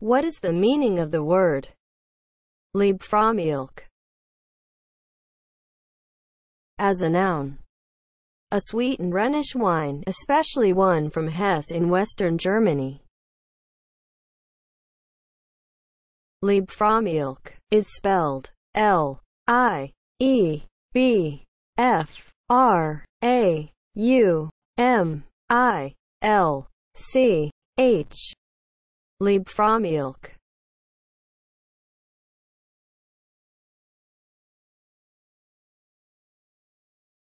What is the meaning of the word Liebfraumilch? As a noun, a sweet and Rhenish wine, especially one from Hesse in western Germany. Liebfraumilch is spelled Liebfraumilch.